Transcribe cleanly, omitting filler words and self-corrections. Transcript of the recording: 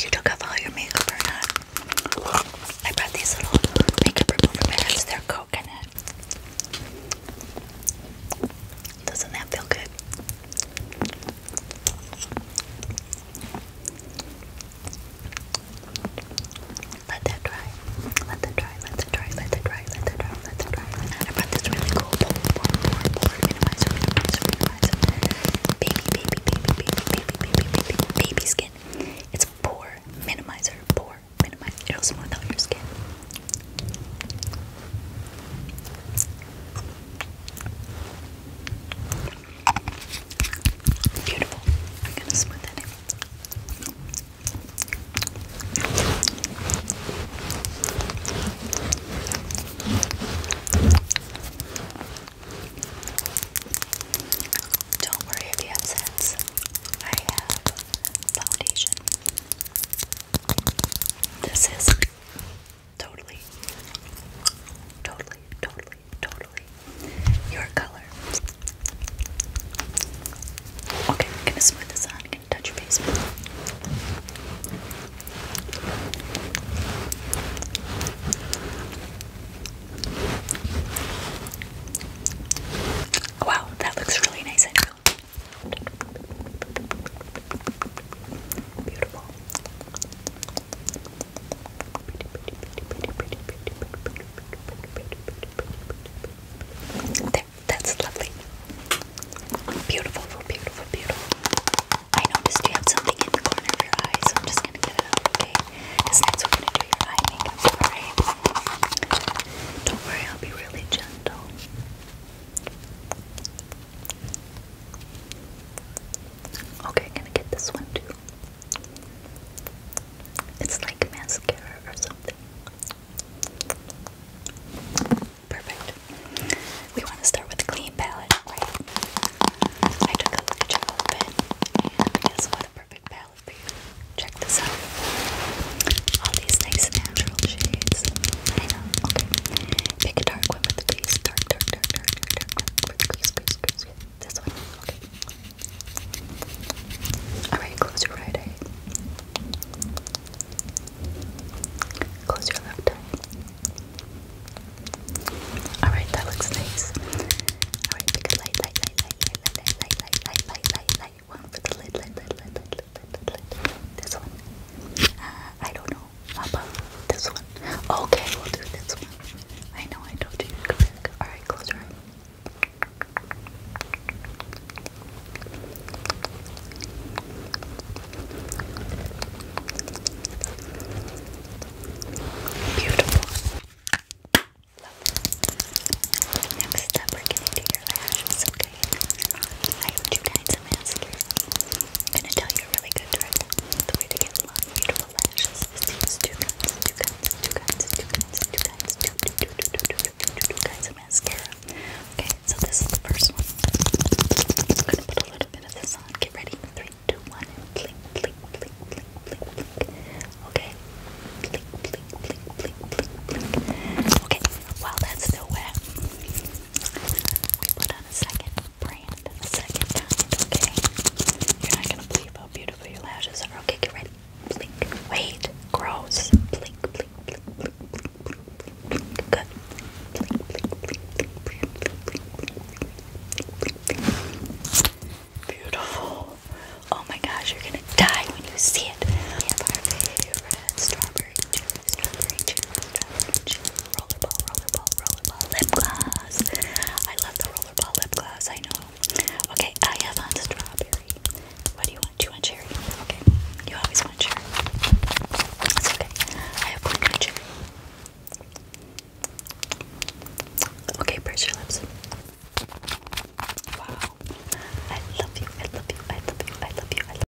if you took off all your makeup or not. I brought these little makeup remover pads. They're coconut. Doesn't that feel good? Let that dry. Let that dry. Let that dry. Let that dry. Let that dry. Let that dry. I brought this really cool bowl minimizer, baby skin. It's pore minimizer. Pore minimizer. It'll smooth out your skin. Beautiful. I'm gonna smooth that in. Don't worry if you have sets. I have foundation. This is